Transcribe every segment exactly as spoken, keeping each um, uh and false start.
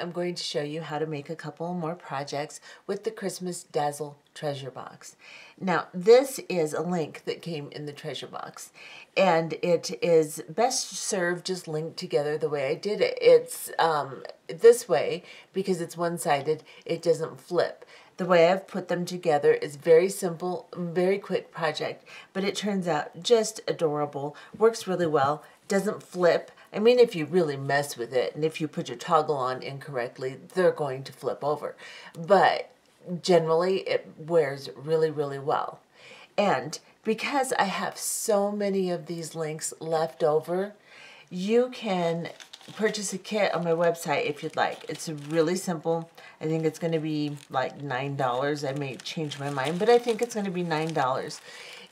I'm going to show you how to make a couple more projects with the Christmas Dazzle Treasure Box. Now, this is a link that came in the treasure box, and it is best served just linked together the way I did it. It's um, this way, because it's one-sided, it doesn't flip. The way I've put them together is very simple, very quick project, but it turns out just adorable, works really well, doesn't flip. I mean, if you really mess with it and if you put your toggle on incorrectly, they're going to flip over. But generally, it wears really, really well. And because I have so many of these links left over, you can purchase a kit on my website if you'd like. It's really simple. I think it's going to be like nine dollars. I may change my mind, but I think it's going to be nine dollars.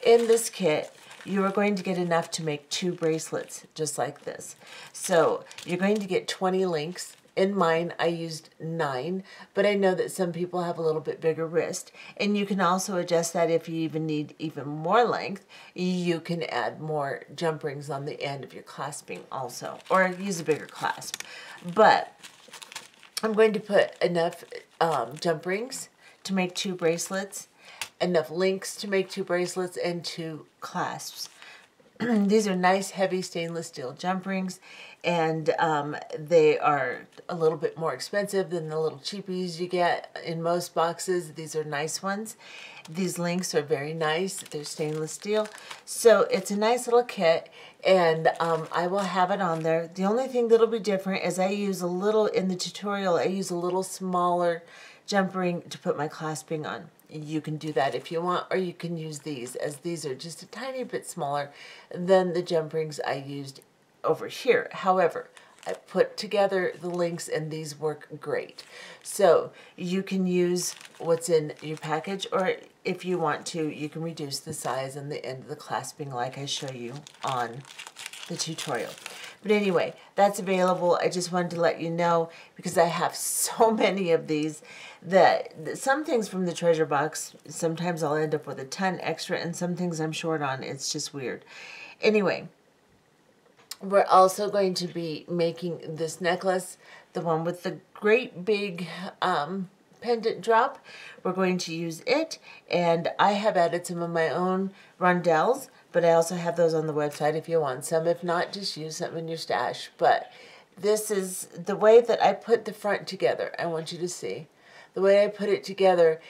In this kit, you are going to get enough to make two bracelets just like this. So you're going to get twenty links. In mine, I used nine, but I know that some people have a little bit bigger wrist, and you can also adjust that if you even need even more length. You can add more jump rings on the end of your clasping also, or use a bigger clasp. But I'm going to put enough um, jump rings to make two bracelets, enough links to make two bracelets, and two clasps. These are nice heavy stainless steel jump rings, and um, they are a little bit more expensive than the little cheapies you get in most boxes. These are nice ones. These links are very nice. They're stainless steel. So it's a nice little kit, and um, I will have it on there. The only thing that'll be different is I use a little, in the tutorial, I use a little smaller jump ring to put my clasping on. You can do that if you want, or you can use these, as these are just a tiny bit smaller than the jump rings I used over here. However, I put together the links and these work great. So you can use what's in your package, or if you want to, you can reduce the size and the end of the clasping like I show you on the tutorial. But anyway, that's available. I just wanted to let you know, because I have so many of these that some things from the treasure box, sometimes I'll end up with a ton extra, and some things I'm short on. It's just weird. Anyway, we're also going to be making this necklace, the one with the great big um, pendant drop. We're going to use it, and I have added some of my own rondelles, but I also have those on the website if you want some. If not, just use some in your stash. But this is the way that I put the front together. I want you to see the way I put it together.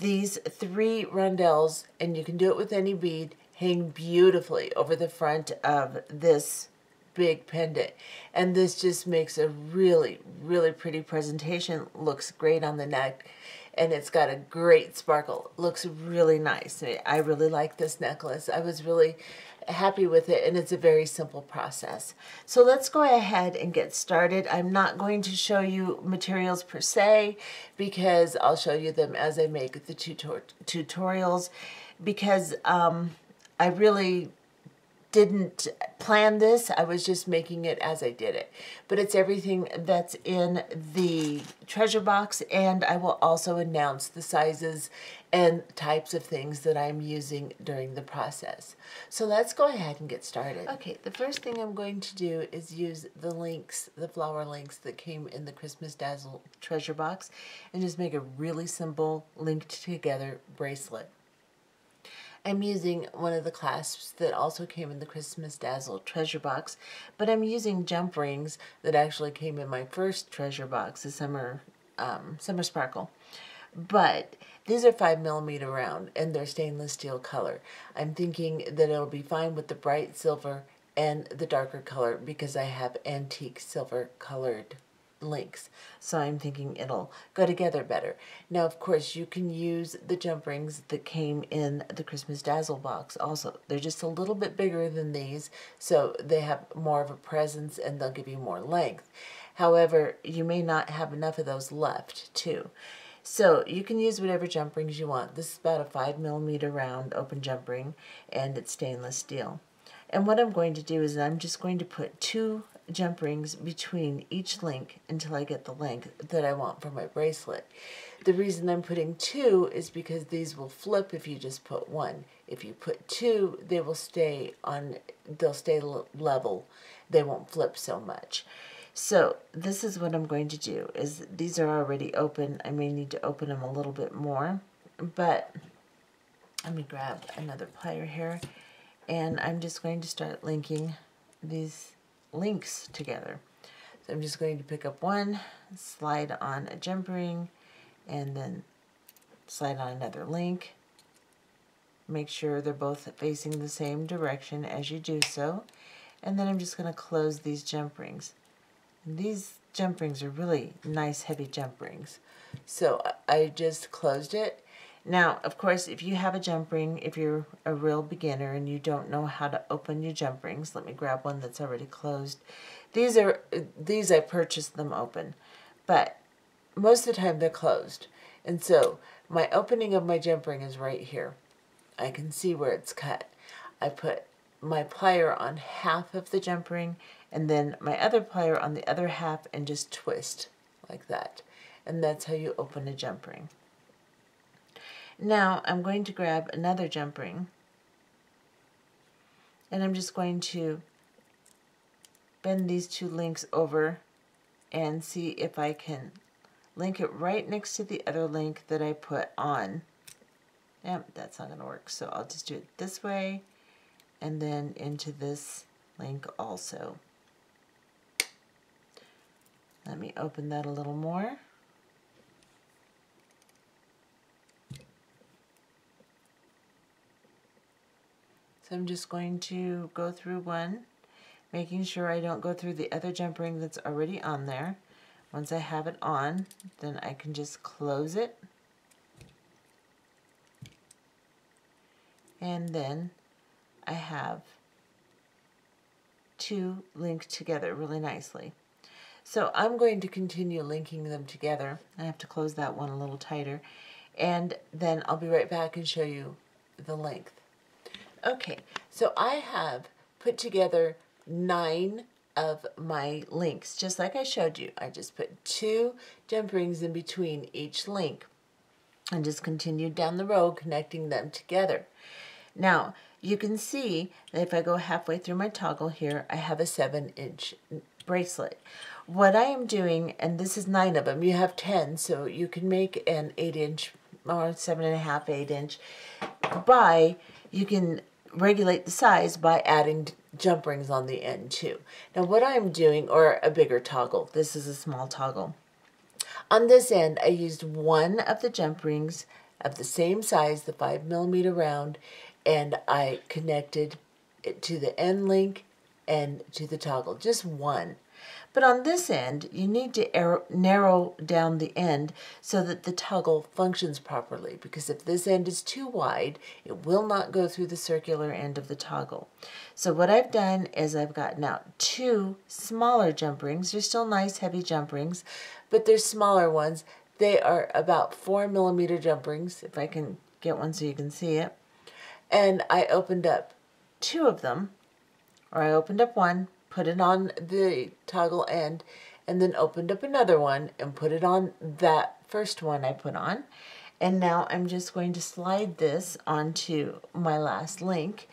These three rondelles, and you can do it with any bead, hang beautifully over the front of this big pendant, and this just makes a really, really pretty presentation. Looks great on the neck, and it's got a great sparkle. Looks really nice. I really like this necklace. I was really happy with it, and it's a very simple process. So let's go ahead and get started. I'm not going to show you materials per se, because I'll show you them as I make the tutor tutorials, because um, I really didn't plan this. I was just making it as I did it. But it's everything that's in the treasure box, and I will also announce the sizes and types of things that I'm using during the process. So let's go ahead and get started. Okay, the first thing I'm going to do is use the links, the flower links that came in the Christmas Dazzle treasure box, and just make a really simple linked together bracelet. I'm using one of the clasps that also came in the Christmas Dazzle treasure box, but I'm using jump rings that actually came in my first treasure box, the Summer, um, Summer Sparkle. But these are five millimeter round, and they're stainless steel color. I'm thinking that it'll be fine with the bright silver and the darker color, because I have antique silver colored links, so I'm thinking it'll go together better. Now, of course, you can use the jump rings that came in the Christmas Dazzle box also. They're just a little bit bigger than these, so they have more of a presence and they'll give you more length. However, you may not have enough of those left too. So you can use whatever jump rings you want. This is about a five millimeter round open jump ring, and it's stainless steel. And what I'm going to do is I'm just going to put two jump rings between each link until I get the length that I want for my bracelet. The reason I'm putting two is because these will flip if you just put one. If you put two, they will stay on, they'll stay level. They won't flip so much. So this is what I'm going to do, is these are already open. I may need to open them a little bit more, but let me grab another plier here, and I'm just going to start linking these links together. So I'm just going to pick up one, slide on a jump ring, and then slide on another link. Make sure they're both facing the same direction as you do so, and then I'm just going to close these jump rings. These jump rings are really nice, heavy jump rings. So I just closed it. Now, of course, if you have a jump ring, if you're a real beginner and you don't know how to open your jump rings, let me grab one that's already closed. These are, these I purchased them open, but most of the time they're closed. And so my opening of my jump ring is right here. I can see where it's cut. I put my plier on half of the jump ring, and then my other plier on the other half, and just twist like that. And that's how you open a jump ring. Now I'm going to grab another jump ring, and I'm just going to bend these two links over and see if I can link it right next to the other link that I put on. Yep, that's not going to work, so I'll just do it this way, and then into this link also. Let me open that a little more. So I'm just going to go through one, making sure I don't go through the other jump ring that's already on there. Once I have it on, then I can just close it, and then I have two linked together really nicely. So I'm going to continue linking them together. I have to close that one a little tighter, and then I'll be right back and show you the length. Okay, so I have put together nine of my links, just like I showed you. I just put two jump rings in between each link and just continued down the row, connecting them together. Now, you can see that if I go halfway through my toggle here, I have a seven inch bracelet. What I am doing, and this is nine of them, you have ten, so you can make an eight inch or seven and a half, eight inch by, you can regulate the size by adding jump rings on the end too. Now what I'm doing, or a bigger toggle, this is a small toggle. On this end, I used one of the jump rings of the same size, the five millimeter round, and I connected it to the end link and to the toggle, just one. But on this end, you need to narrow down the end so that the toggle functions properly, because if this end is too wide, it will not go through the circular end of the toggle. So what I've done is I've gotten out two smaller jump rings. They're still nice, heavy jump rings, but they're smaller ones. They are about four millimeter jump rings, if I can get one so you can see it. And I opened up two of them, or I opened up one, put it on the toggle end, and then opened up another one and put it on that first one I put on. And now I'm just going to slide this onto my last link,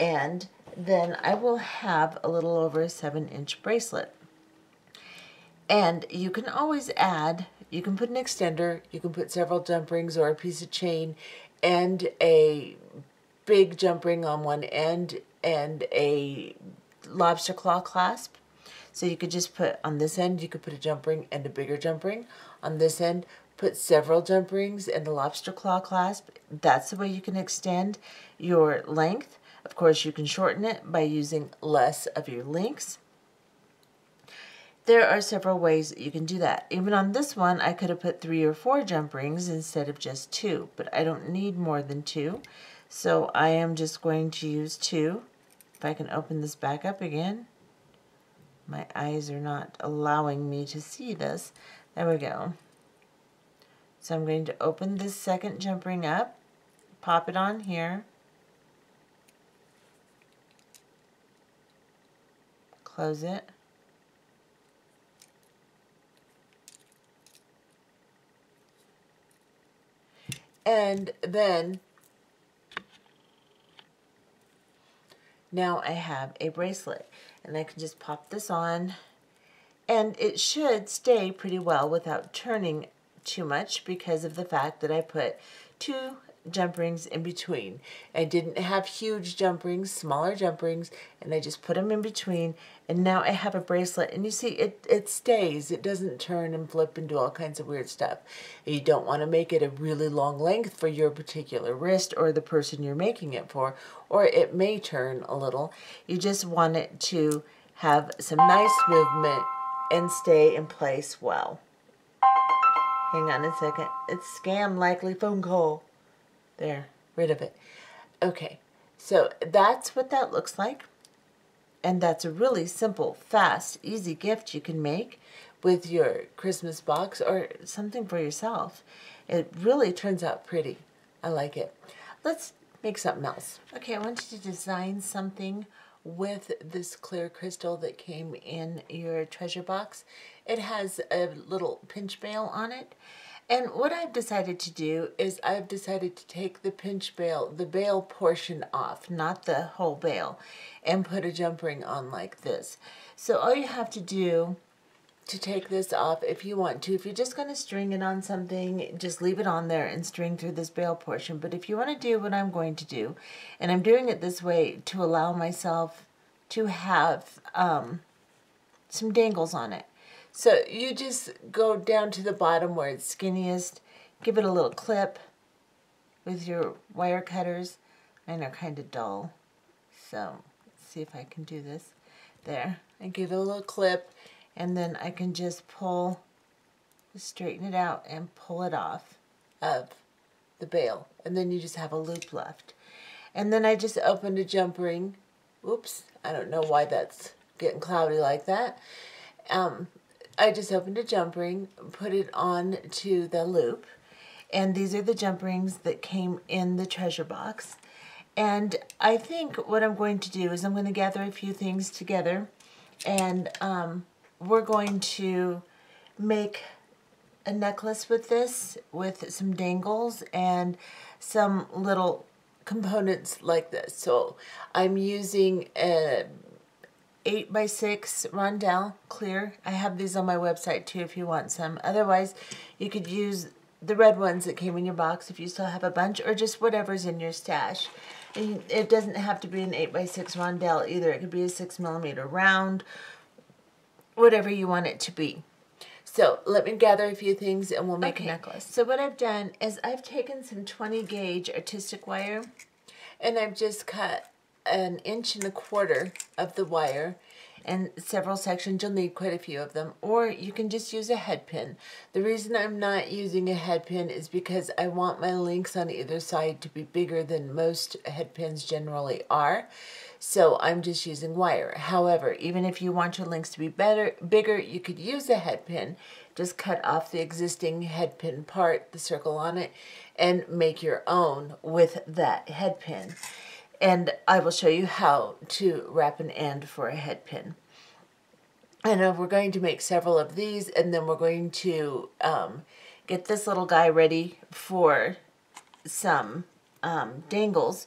and then I will have a little over a seven inch bracelet. And you can always add, you can put an extender, you can put several jump rings or a piece of chain and a big jump ring on one end and a lobster claw clasp. So you could just put on this end, you could put a jump ring and a bigger jump ring. On this end, put several jump rings and a lobster claw clasp. That's the way you can extend your length. Of course, you can shorten it by using less of your links. There are several ways that you can do that. Even on this one, I could have put three or four jump rings instead of just two, but I don't need more than two. So I am just going to use two. If I can open this back up again, my eyes are not allowing me to see this. There we go. So I'm going to open this second jump ring up, pop it on here, close it, and then now I have a bracelet, and I can just pop this on And it should stay pretty well without turning too much because of the fact that I put two jump rings in between. I didn't have huge jump rings, smaller jump rings, and I just put them in between, and now I have a bracelet, and you see it, it stays. It doesn't turn and flip and do all kinds of weird stuff. You don't want to make it a really long length for your particular wrist or the person you're making it for, or it may turn a little. You just want it to have some nice movement and stay in place well. Hang on a second. It's scam likely phone call. There, rid of it. Okay, so that's what that looks like. And that's a really simple, fast, easy gift you can make with your Christmas box or something for yourself. It really turns out pretty. I like it. Let's make something else. Okay, I want you to design something with this clear crystal that came in your treasure box. It has a little pinch bail on it. And what I've decided to do is I've decided to take the pinch bail, the bail portion off, not the whole bail, and put a jump ring on like this. So all you have to do to take this off, if you want to, if you're just going to string it on something, just leave it on there and string through this bail portion. But if you want to do what I'm going to do, and I'm doing it this way to allow myself to have um, some dangles on it. So you just go down to the bottom where it's skinniest, give it a little clip with your wire cutters. Mine are kind of dull, so let's see if I can do this. There, I give it a little clip, and then I can just pull, just straighten it out and pull it off of the bail. And then you just have a loop left. And then I just opened a jump ring. Oops, I don't know why that's getting cloudy like that. Um, I just opened a jump ring, put it on to the loop, and these are the jump rings that came in the treasure box. And I think what I'm going to do is I'm going to gather a few things together, and um, we're going to make a necklace with this, with some dangles and some little components like this. So I'm using a eight by six Rondelle clear. I have these on my website too if you want some. Otherwise, you could use the red ones that came in your box if you still have a bunch, or just whatever's in your stash. And it doesn't have to be an eight by six Rondelle either. It could be a six millimeter round, whatever you want it to be. So let me gather a few things and we'll make okay. a necklace. So what I've done is I've taken some twenty gauge artistic wire, and I've just cut an inch and a quarter of the wire and several sections. You'll need quite a few of them, or you can just use a head pin. The reason I'm not using a head pin is because I want my links on either side to be bigger than most head pins generally are, so I'm just using wire. However, even if you want your links to be better, bigger, you could use a head pin. Just cut off the existing head pin part, the circle on it, and make your own with that head pin. And I will show you how to wrap an end for a head pin. And uh, we're going to make several of these, and then we're going to um, get this little guy ready for some um, dangles.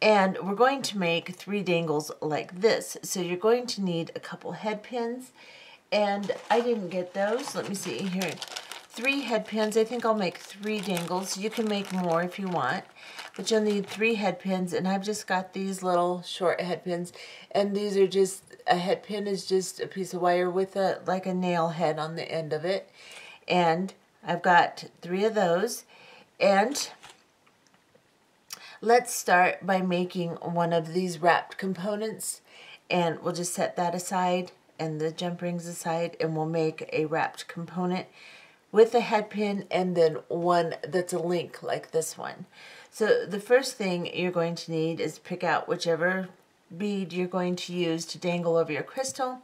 And we're going to make three dangles like this. So you're going to need a couple head pins. And I didn't get those. Let me see here. Three head pins. I think I'll make three dangles. You can make more if you want, but you'll need three head pins. And I've just got these little short head pins, and these are just, a head pin is just a piece of wire with a like a nail head on the end of it. And I've got three of those. And let's start by making one of these wrapped components, and we'll just set that aside and the jump rings aside, and we'll make a wrapped component with a head pin, and then one that's a link like this one. So the first thing you're going to need is pick out whichever bead you're going to use to dangle over your crystal.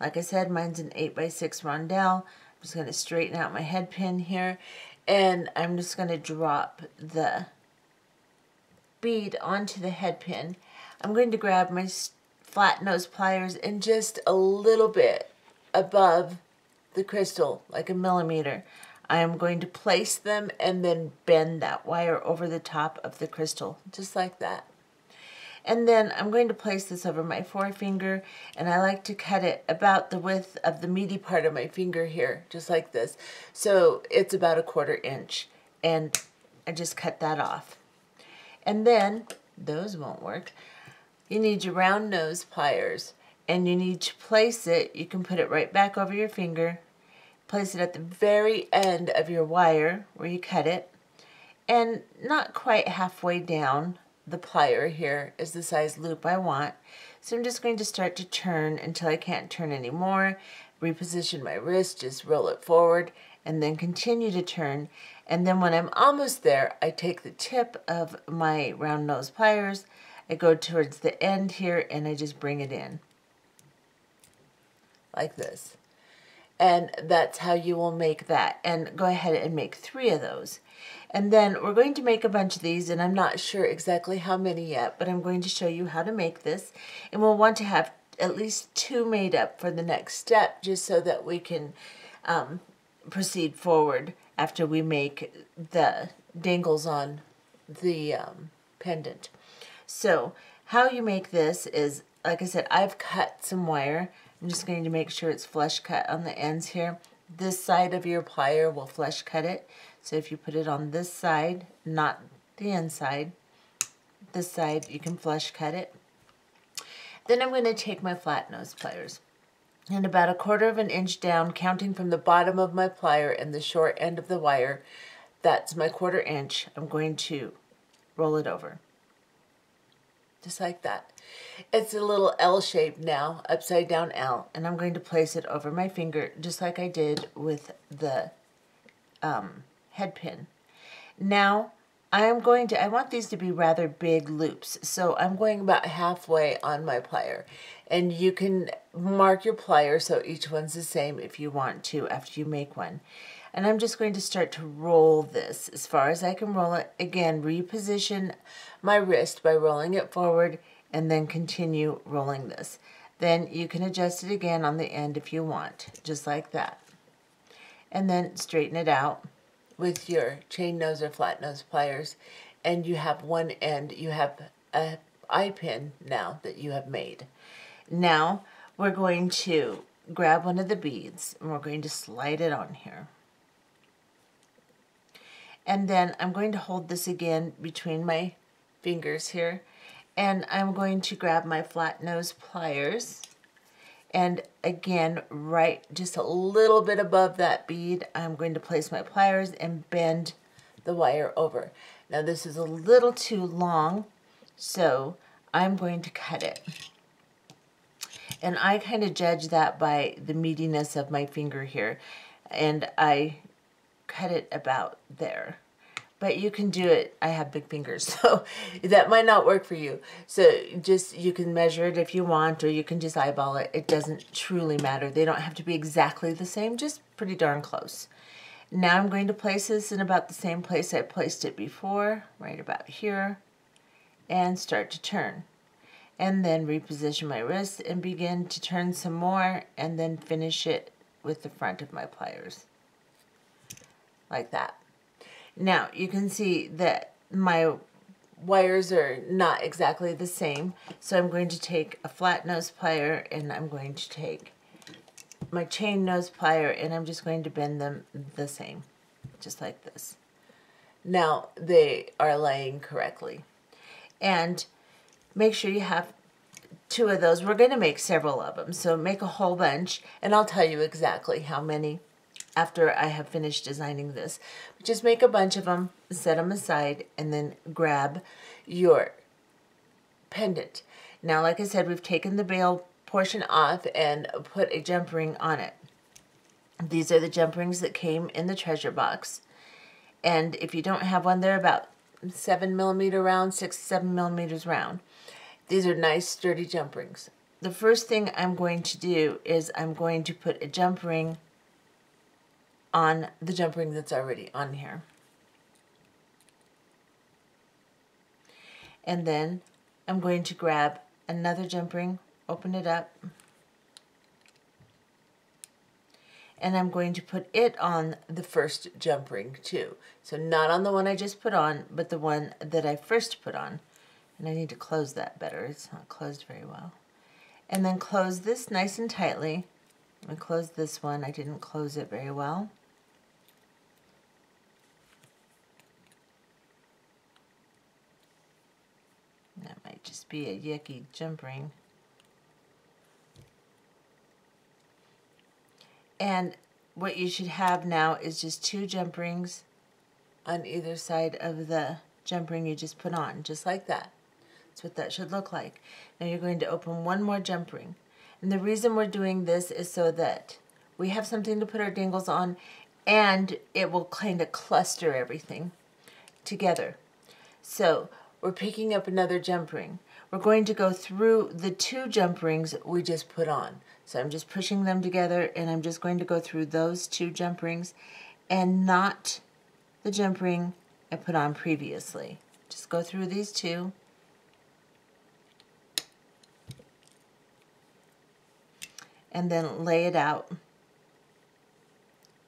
Like I said, mine's an eight by six Rondelle. I'm just going to straighten out my head pin here, and I'm just going to drop the bead onto the head pin. I'm going to grab my flat nose pliers and just a little bit above the crystal, like a millimeter, I am going to place them and then bend that wire over the top of the crystal, just like that. And then I'm going to place this over my forefinger, and I like to cut it about the width of the meaty part of my finger here, just like this. So it's about a quarter inch, and I just cut that off. And then, those won't work, you need your round nose pliers, and you need to place it, you can put it right back over your finger, place it at the very end of your wire where you cut it, and not quite halfway down. The plier here is the size loop I want. So I'm just going to start to turn until I can't turn anymore, reposition my wrist, just roll it forward, and then continue to turn. And then when I'm almost there, I take the tip of my round nose pliers, I go towards the end here, and I just bring it in. Like this. And that's how you will make that. And go ahead and make three of those. And then we're going to make a bunch of these, and I'm not sure exactly how many yet, but I'm going to show you how to make this. And we'll want to have at least two made up for the next step, just so that we can um, proceed forward after we make the dangles on the um, pendant. So how you make this is, like I said, I've cut some wire. I'm just going to make sure it's flush cut on the ends here. This side of your plier will flush cut it. So if you put it on this side, not the inside, this side, you can flush cut it. Then I'm going to take my flat nose pliers. And about a quarter of an inch down, counting from the bottom of my plier and the short end of the wire, that's my quarter inch, I'm going to roll it over. Just like that. It's a little L shape now, upside down L, and I'm going to place it over my finger just like I did with the um, head pin. Now I am going to, I want these to be rather big loops, so I'm going about halfway on my plier, and you can mark your plier so each one's the same if you want to after you make one. And I'm just going to start to roll this as far as I can roll it. Again, reposition my wrist by rolling it forward and then continue rolling this. Then you can adjust it again on the end if you want, just like that. And then straighten it out with your chain nose or flat nose pliers. And you have one end, you have an eye pin now that you have made. Now we're going to grab one of the beads and we're going to slide it on here. And then I'm going to hold this again between my fingers here, and I'm going to grab my flat nose pliers, and again, right just a little bit above that bead, I'm going to place my pliers and bend the wire over. Now this is a little too long, so I'm going to cut it. And I kind of judge that by the meatiness of my finger here, and I cut it about there, but you can do it. I have big fingers, so that might not work for you. So just, you can measure it if you want, or you can just eyeball it. It doesn't truly matter. They don't have to be exactly the same, just pretty darn close. Now I'm going to place this in about the same place I placed it before, right about here, and start to turn. And then reposition my wrist and begin to turn some more, and then finish it with the front of my pliers. Like that. Now you can see that my wires are not exactly the same, so I'm going to take a flat nose plier and I'm going to take my chain nose plier, and I'm just going to bend them the same, just like this. Now they are laying correctly. And make sure you have two of those. We're going to make several of them, so make a whole bunch, and I'll tell you exactly how many after I have finished designing this. Just make a bunch of them, set them aside, and then grab your pendant. Now, like I said, we've taken the bail portion off and put a jump ring on it. These are the jump rings that came in the treasure box. And if you don't have one, they're about seven millimeter round, six, seven millimeters round. These are nice, sturdy jump rings. The first thing I'm going to do is I'm going to put a jump ring on the jump ring that's already on here. And then I'm going to grab another jump ring, open it up, and I'm going to put it on the first jump ring too. So not on the one I just put on, but the one that I first put on. And I need to close that better. It's not closed very well. And then close this nice and tightly. I closed this one. I didn't close it very well. That might just be a yucky jump ring. And what you should have now is just two jump rings on either side of the jump ring you just put on, just like that. That's what that should look like. Now you're going to open one more jump ring. And the reason we're doing this is so that we have something to put our dangles on, and it will kind of cluster everything together. So we're picking up another jump ring. We're going to go through the two jump rings we just put on. So I'm just pushing them together, and I'm just going to go through those two jump rings and not the jump ring I put on previously. Just go through these two. And then lay it out, if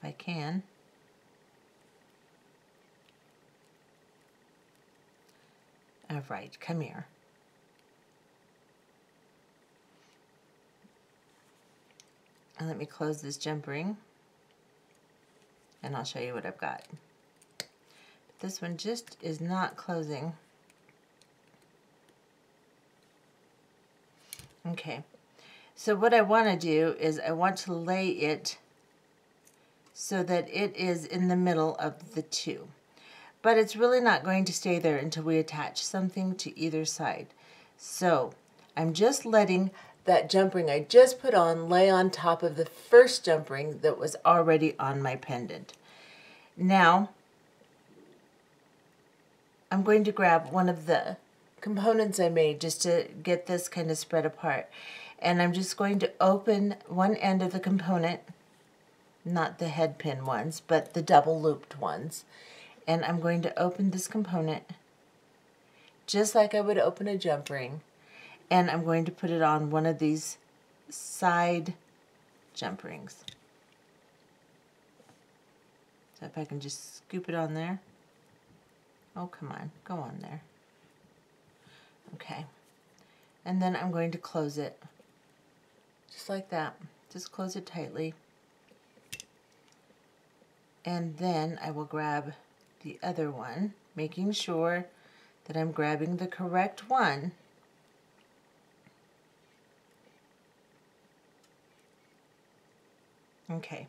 I can. All right, come here. And let me close this jump ring, and I'll show you what I've got. But this one just is not closing. Okay. So what I want to do is I want to lay it so that it is in the middle of the two. But it's really not going to stay there until we attach something to either side. So I'm just letting that jump ring I just put on lay on top of the first jump ring that was already on my pendant. Now I'm going to grab one of the components I made just to get this kind of spread apart. And I'm just going to open one end of the component, not the head pin ones, but the double looped ones. And I'm going to open this component just like I would open a jump ring. And I'm going to put it on one of these side jump rings. So if I can just scoop it on there. Oh, come on, go on there. Okay. And then I'm going to close it. Just like that. Just close it tightly. And then I will grab the other one, making sure that I'm grabbing the correct one. Okay.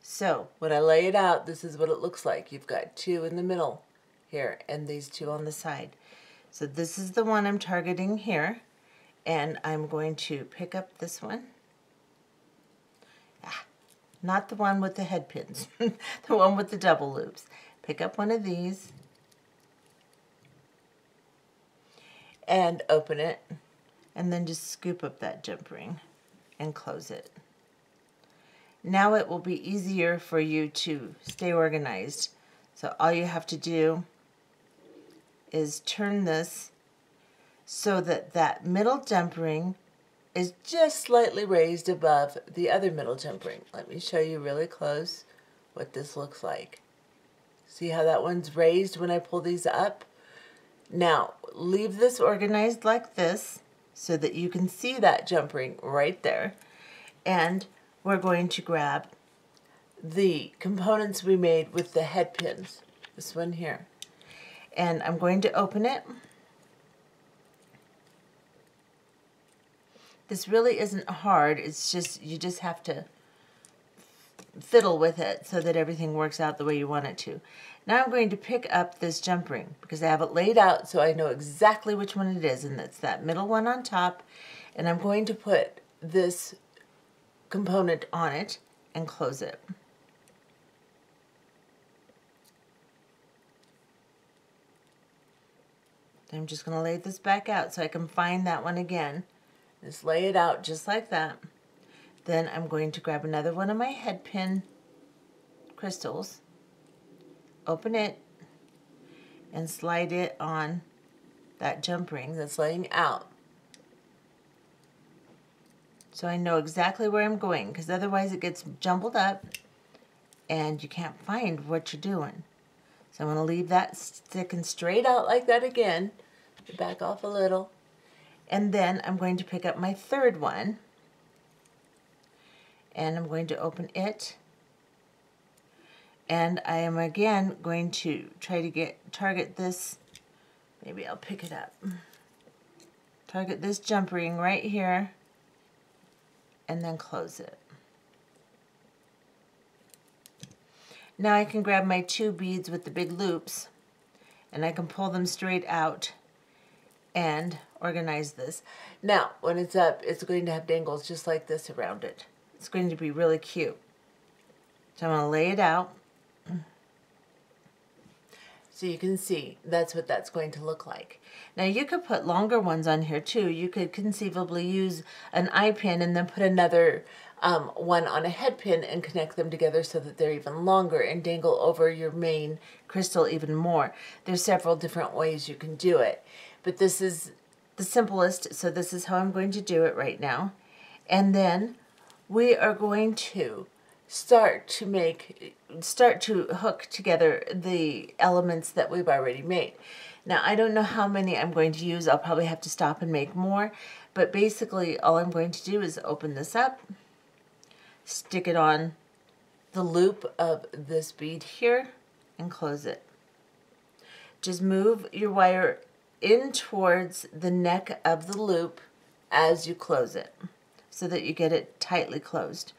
So when I lay it out, this is what it looks like. You've got two in the middle here and these two on the side. So this is the one I'm targeting here. And I'm going to pick up this one. Ah, not the one with the head pins, the one with the double loops. Pick up one of these and open it, and then just scoop up that jump ring and close it. Now it will be easier for you to stay organized. So all you have to do is turn this so that that middle jump ring is just slightly raised above the other middle jump ring. Let me show you really close what this looks like. See how that one's raised when I pull these up? Now, leave this organized like this so that you can see that jump ring right there. And we're going to grab the components we made with the head pins, this one here. And I'm going to open it. This really isn't hard, it's just, you just have to fiddle with it so that everything works out the way you want it to. Now I'm going to pick up this jump ring because I have it laid out so I know exactly which one it is, and that's that middle one on top, and I'm going to put this component on it and close it. I'm just going to lay this back out so I can find that one again. Just lay it out just like that. Then I'm going to grab another one of my head pin crystals, open it, and slide it on that jump ring that's laying out. So I know exactly where I'm going, because otherwise it gets jumbled up and you can't find what you're doing. So I'm going to leave that sticking straight out like that again back off a little, and then I'm going to pick up my third one, and I'm going to open it, and I am again going to try to get target this, maybe I'll pick it up, target this jump ring right here, and then close it. Now I can grab my two beads with the big loops, and I can pull them straight out and organize this. Now, when it's up, it's going to have dangles just like this around it. It's going to be really cute. So I'm going to lay it out so you can see that's what that's going to look like. Now you could put longer ones on here too. You could conceivably use an eye pin and then put another Um, one on a head pin and connect them together so that they're even longer and dangle over your main crystal even more. There's several different ways you can do it, but this is the simplest, so this is how I'm going to do it right now. And then we are going to start to make, start to hook together the elements that we've already made. Now, I don't know how many I'm going to use. I'll probably have to stop and make more, but basically all I'm going to do is open this up, stick it on the loop of this bead here, and close it. Just move your wire in towards the neck of the loop as you close it so that you get it tightly closed.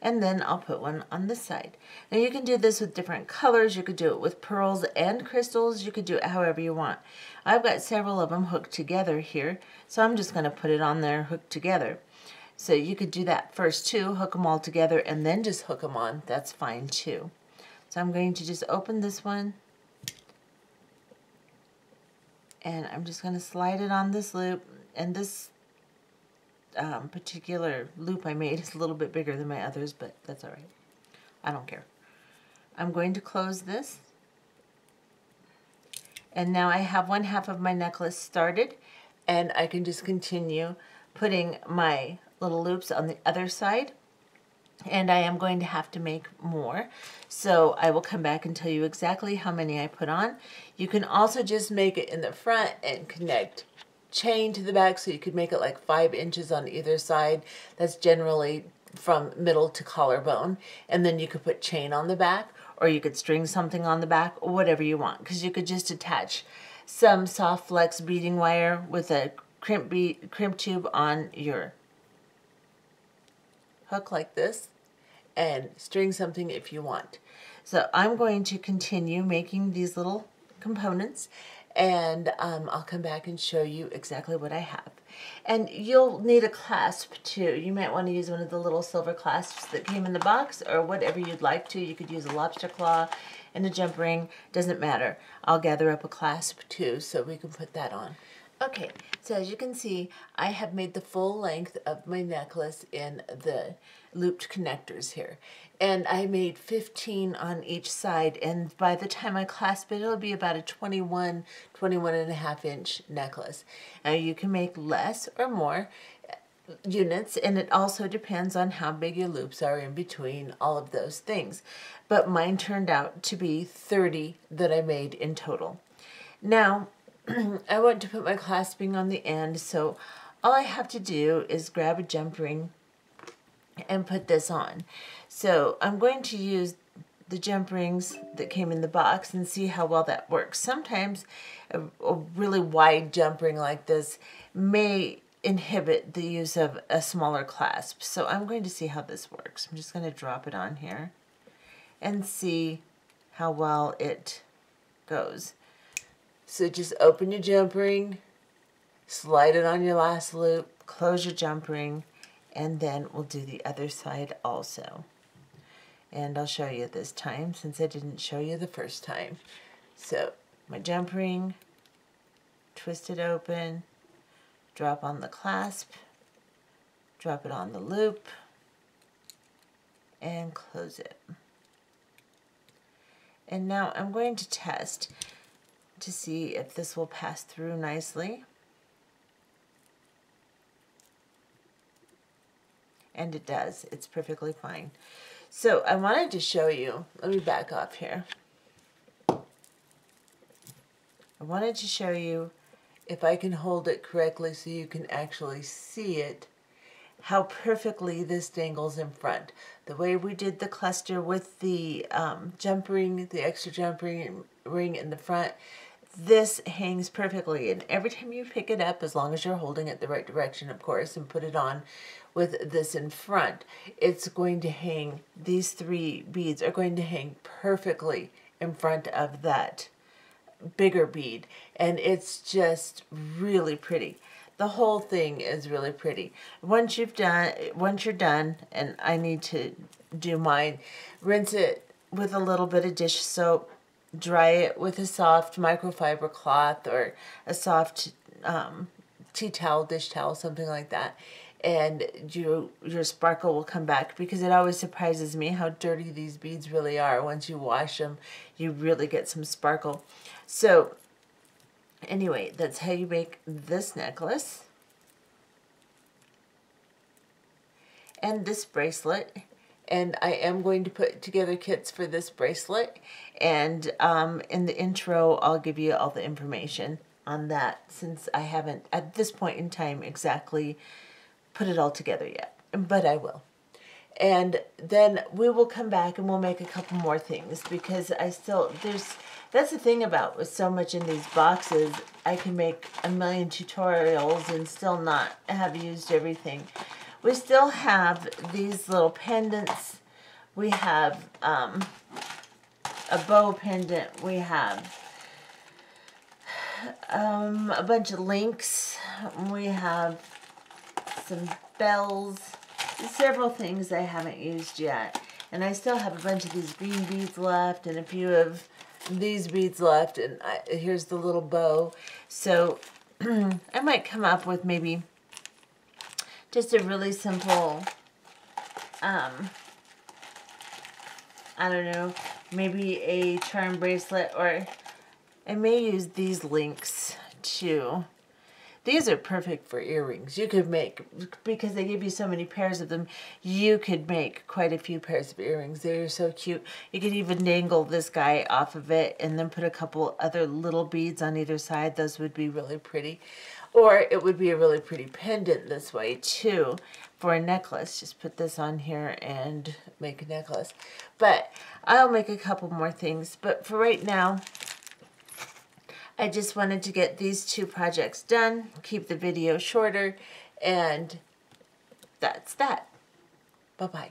And then I'll put one on this side. Now you can do this with different colors. You could do it with pearls and crystals. You could do it however you want. I've got several of them hooked together here, so I'm just going to put it on there hooked together. So you could do that first too, hook them all together and then just hook them on. That's fine too. So I'm going to just open this one, and I'm just going to slide it on this loop, and this um, particular loop I made is a little bit bigger than my others, but that's all right. I don't care. I'm going to close this, and now I have one half of my necklace started, and I can just continue putting my little loops on the other side, and I am going to have to make more, so I will come back and tell you exactly how many I put on. You can also just make it in the front and connect chain to the back, so you could make it like five inches on either side. That's generally from middle to collarbone, and then you could put chain on the back, or you could string something on the back, or whatever you want, because you could just attach some soft flex beading wire with a crimp bead, crimp tube on your hook like this, and string something if you want. So I'm going to continue making these little components, and um, I'll come back and show you exactly what I have. And you'll need a clasp too. You might want to use one of the little silver clasps that came in the box, or whatever you'd like to. You could use a lobster claw and a jump ring, doesn't matter. I'll gather up a clasp too so we can put that on. Okay, so as you can see, I have made the full length of my necklace in the looped connectors here. And I made fifteen on each side, and by the time I clasp it, it'll be about a twenty-one, twenty-one and a half inch necklace. Now you can make less or more units, and it also depends on how big your loops are in between, all of those things. But mine turned out to be thirty that I made in total. Now, I want to put my clasping on the end, so all I have to do is grab a jump ring and put this on. So I'm going to use the jump rings that came in the box and see how well that works. Sometimes a, a really wide jump ring like this may inhibit the use of a smaller clasp, so I'm going to see how this works. I'm just going to drop it on here and see how well it goes. So just open your jump ring, slide it on your last loop, close your jump ring, and then we'll do the other side also. And I'll show you this time since I didn't show you the first time. So my jump ring, twist it open, drop on the clasp, drop it on the loop, and close it. And now I'm going to test to see if this will pass through nicely. And it does. It's perfectly fine. So I wanted to show you, let me back off here. I wanted to show you if I can hold it correctly so you can actually see it, how perfectly this dangles in front. The way we did the cluster with the um, jump ring, the extra jump ring, ring in the front, this hangs perfectly. And every time you pick it up, as long as you're holding it the right direction, of course, and put it on with this in front, it's going to hang, these three beads are going to hang perfectly in front of that bigger bead. And it's just really pretty. The whole thing is really pretty. Once you've done, once you're done, and I need to do mine, rinse it with a little bit of dish soap, dry it with a soft microfiber cloth or a soft um, tea towel, dish towel, something like that, and you, your sparkle will come back, because it always surprises me how dirty these beads really are. Once you wash them, you really get some sparkle. So anyway, that's how you make this necklace and this bracelet. And I am going to put together kits for this bracelet, and um, in the intro I'll give you all the information on that, since I haven't at this point in time exactly put it all together yet, but I will. And then we will come back and we'll make a couple more things, because I still, there's, that's the thing about with so much in these boxes, I can make a million tutorials and still not have used everything. We still have these little pendants. We have um, a bow pendant. We have um, a bunch of links. We have some bells. Several things I haven't used yet, and I still have a bunch of these green beads left and a few of these beads left, and I, here's the little bow. So I might come up with maybe just a really simple, um, I don't know, maybe a charm bracelet, or I may use these links too. These are perfect for earrings. You could make, because they give you so many pairs of them, you could make quite a few pairs of earrings. They're so cute. You could even dangle this guy off of it and then put a couple other little beads on either side. Those would be really pretty. Or it would be a really pretty pendant this way too for a necklace. Just put this on here and make a necklace. But I'll make a couple more things. But for right now, I just wanted to get these two projects done, keep the video shorter, and that's that. Bye-bye.